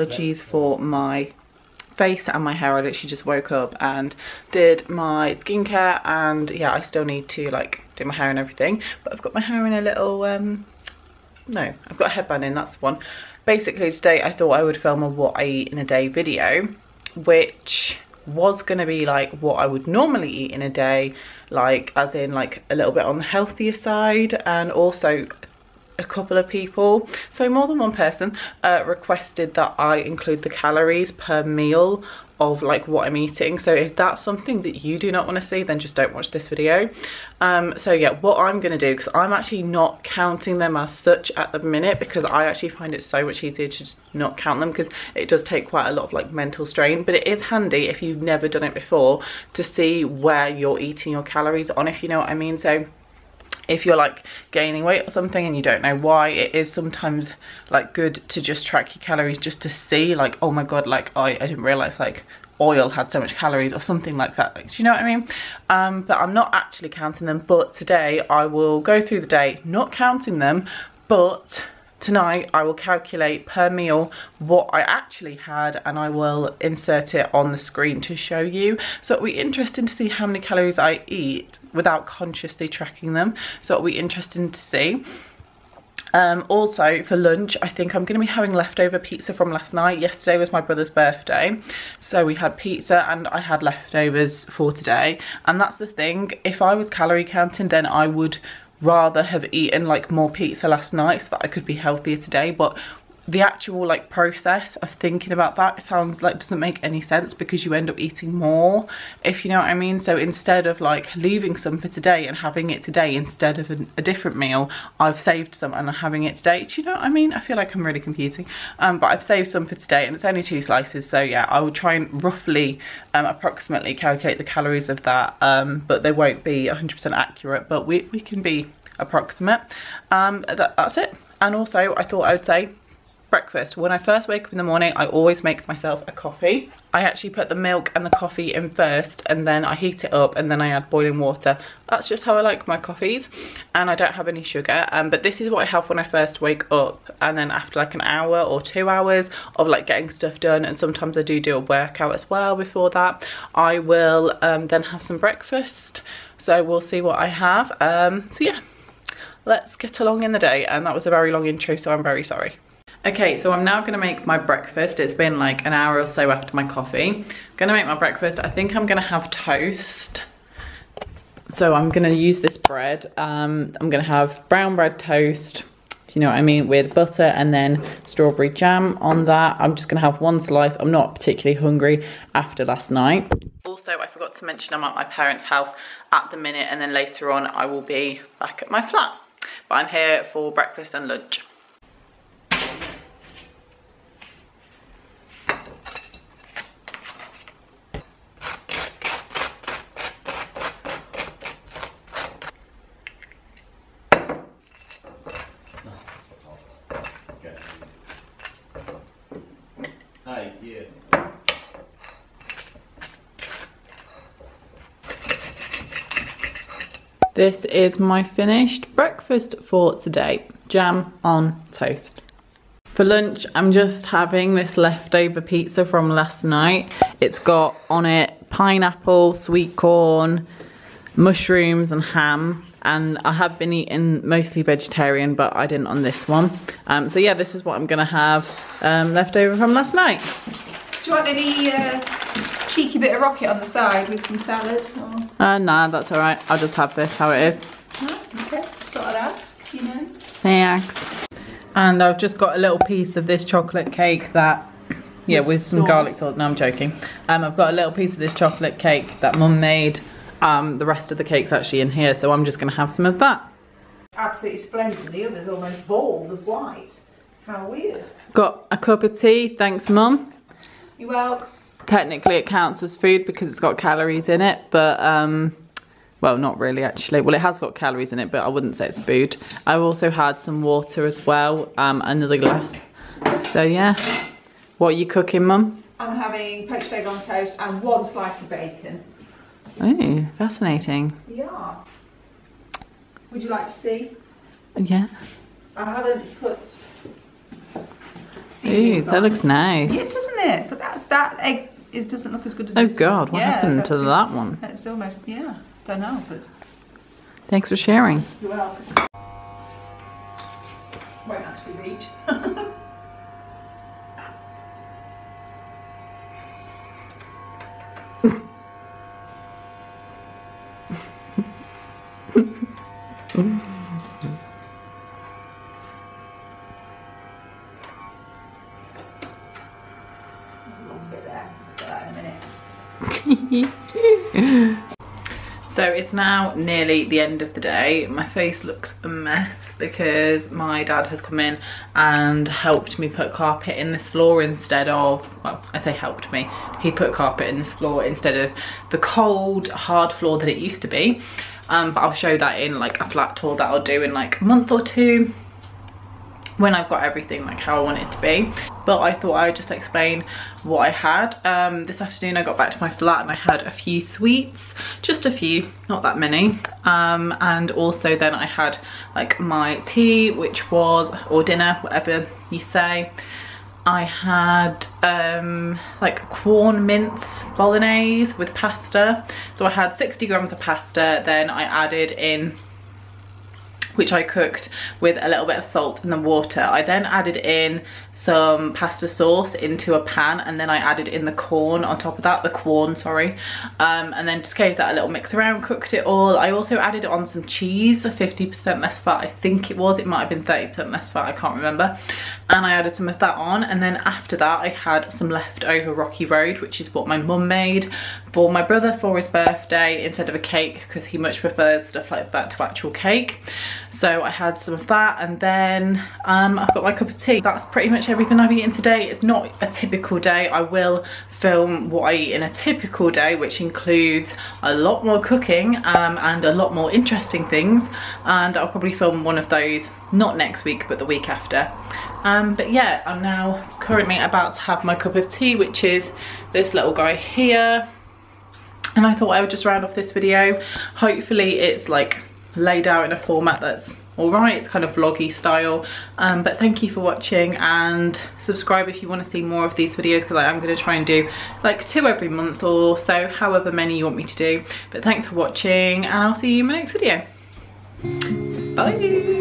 apologies for my face and my hair. I literally just woke up and did my skincare, and yeah, I still need to like do my hair and everything, but I've got my hair in a little no, I've got a headband in, that's the one. Basically today I thought I would film a what I eat in a day video, which was gonna be like what I would normally eat in a day, like as in like a little bit on the healthier side. And also a couple of people, so more than one person, requested that I include the calories per meal of like what I'm eating. So if that's something that you do not want to see, then just don't watch this video. So yeah, what I'm gonna do, because I'm actually not counting them as such at the minute, because I actually find it so much easier to just not count them, because it does take quite a lot of like mental strain. But it is handy if you've never done it before to see where you're eating your calories on, if you know what I mean. So if you're like gaining weight or something and you don't know why, it is sometimes like good to just track your calories, just to see like, oh my god, like I didn't realize like oil had so much calories or something like that, like, do you know what I mean? But I'm not actually counting them, but today I will go through the day not counting them, but tonight I will calculate per meal what I actually had, and I will insert it on the screen to show you. So it'll be interesting to see how many calories I eat without consciously tracking them. So it'll be interesting to see. Also for lunch, I think I'm going to be having leftover pizza from last night. Yesterday was my brother's birthday, so we had pizza and I had leftovers for today. And that's the thing, if I was calorie counting, then I would rather have eaten like more pizza last night so that I could be healthier today. But the actual like process of thinking about that sounds like doesn't make any sense, because you end up eating more, if you know what I mean. So instead of like leaving some for today and having it today instead of a different meal, I've saved some and I'm having it today. Do you know what I mean? I feel like I'm really confusing, but I've saved some for today and it's only 2 slices. So yeah, I will try and roughly approximately calculate the calories of that, but they won't be 100% accurate, but we can be approximate. That's it. And also I thought I would say breakfast. When I first wake up in the morning, I always make myself a coffee. I actually put the milk and the coffee in first, and then I heat it up, and then I add boiling water. That's just how I like my coffees, and I don't have any sugar. But this is what I have when I first wake up, and then after like an hour or 2 hours of like getting stuff done, and sometimes I do a workout as well before that, I will then have some breakfast. So we'll see what I have. So yeah, let's get along in the day. And that was a very long intro, so I'm very sorry. Okay, so I'm now going to make my breakfast. It's been like an hour or so after my coffee. I'm going to make my breakfast. I think I'm going to have toast. So I'm going to use this bread. I'm going to have brown bread toast, if you know what I mean, with butter and then strawberry jam on that. I'm just going to have 1 slice. I'm not particularly hungry after last night. Also, I forgot to mention I'm at my parents' house at the minute, and then later on I will be back at my flat. But I'm here for breakfast and lunch. This is my finished breakfast for today. Jam on toast. For lunch, I'm just having this leftover pizza from last night. It's got on it pineapple, sweet corn, mushrooms and ham. And I have been eating mostly vegetarian, but I didn't on this one. So yeah, this is what I'm gonna have leftover from last night. Do you want any cheeky bit of rocket on the side with some salad? Or? Nah, that's all right. I'll just have this how it is. Okay, so I'll ask, you know. Thanks. And I've just got a little piece of this chocolate cake that, yeah, with some sauce. Garlic sauce. No, I'm joking. I've got a little piece of this chocolate cake that Mum made. The rest of the cake's actually in here, so I'm just going to have some of that. Absolutely splendid. The other's almost bald of white. How weird. Got a cup of tea. Thanks, Mum. You're welcome. Technically it counts as food because it's got calories in it, but well, not really actually. Well, it has got calories in it, but I wouldn't say it's food. I also had some water as well, another glass. So yeah, what are you cooking, Mum? I'm having poached egg on toast and 1 slice of bacon. Oh, fascinating. Yeah. Would you like to see? Yeah. I haven't put Ooh, that looks nice. Yeah, doesn't it? But that's that egg. It doesn't look as good as. Oh this God! One. What happened to that one? It's almost Don't know, but. Thanks for sharing. You're welcome. Won't actually read. So it's now nearly the end of the day. My face looks a mess because my dad has come in and helped me put carpet in this floor instead of, well, I say helped me, he put carpet in this floor instead of the cold hard floor that it used to be. But I'll show that in like a flat tour that I'll do in like a month or two when I've got everything like how I want it to be. But I thought I would just explain what I had. This afternoon I got back to my flat and I had a few sweets, just a few, not that many. And also then I had like my tea, which was, or dinner, whatever you say. I had like corn mince bolognese with pasta. So I had 60 grams of pasta, then I added in, which I cooked with a little bit of salt and then water. I then added in some pasta sauce into a pan, and then I added in the corn on top of that, the corn, sorry. And then just gave that a little mix around, cooked it all. I also added on some cheese, 50% less fat, I think it was. It might have been 30% less fat, I can't remember. And I added some of that on, and then after that I had some leftover Rocky Road, which is what my mum made for my brother for his birthday instead of a cake, because he much prefers stuff like that to actual cake. So I had some of that, and then I've got my cup of tea. That's pretty much everything I've eaten today. It's not a typical day. I will film what I eat in a typical day, which includes a lot more cooking and a lot more interesting things, and I'll probably film one of those not next week but the week after. But yeah, I'm now currently about to have my cup of tea, which is this little guy here, and I thought I would just round off this video. Hopefully it's like laid out in a format that's all right, it's kind of vloggy style. But thank you for watching, and subscribe if you want to see more of these videos, because I am going to try and do like 2 every month or so, however many you want me to do. But thanks for watching, and I'll see you in my next video. Bye.